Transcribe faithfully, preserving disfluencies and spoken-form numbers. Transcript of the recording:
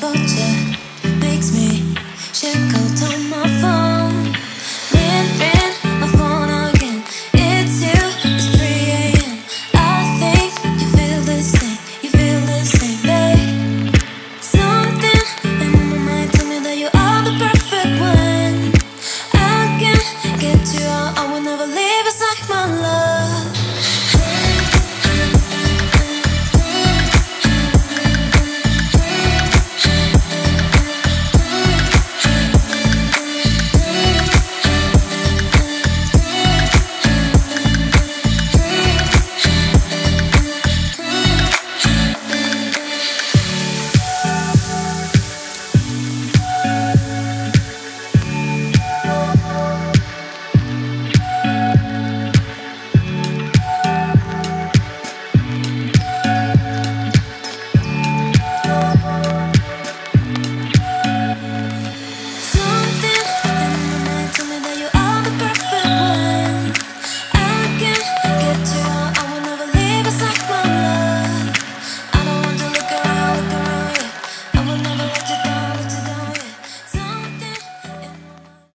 never